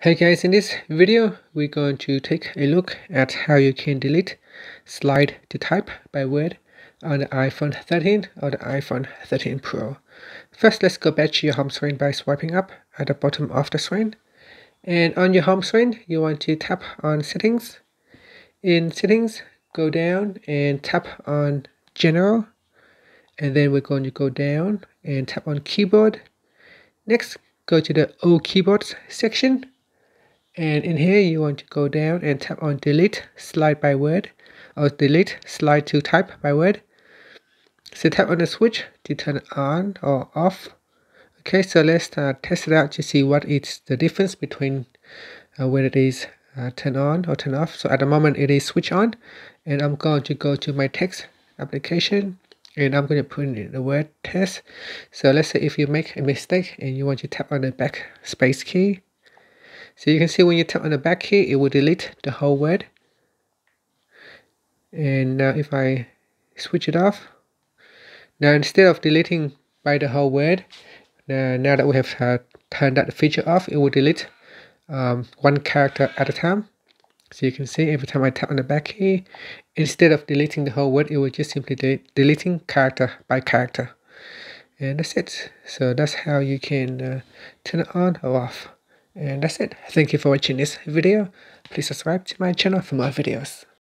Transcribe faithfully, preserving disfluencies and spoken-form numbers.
Hey guys, in this video we're going to take a look at how you can delete slide to type by word on the iPhone thirteen or the iPhone thirteen Pro. First, let's go back to your home screen by swiping up at the bottom of the screen, and on your home screen you want to tap on settings. In settings, go down and tap on general, and then we're going to go down and tap on keyboard. Next, go to the old keyboards section, and in here you want to go down and tap on delete slide by word or delete slide to type by word. So tap on the switch to turn on or off. Okay, so let's uh, test it out to see what is the difference between uh, when it is uh, turn on or turn off. So at the moment it is switch on, and I'm going to go to my text application and I'm going to put in the word test. So let's say if you make a mistake and you want to tap on the backspace key. So you can see when you tap on the back key, it will delete the whole word. And now if I switch it off, now instead of deleting by the whole word, now, now that we have uh, turned that feature off, it will delete um, one character at a time. So you can see every time I tap on the back key, instead of deleting the whole word, it will just simply delete, deleting character by character. And that's it. So that's how you can uh, turn it on or off. And that's it. Thank you for watching this video. Please subscribe to my channel for more videos.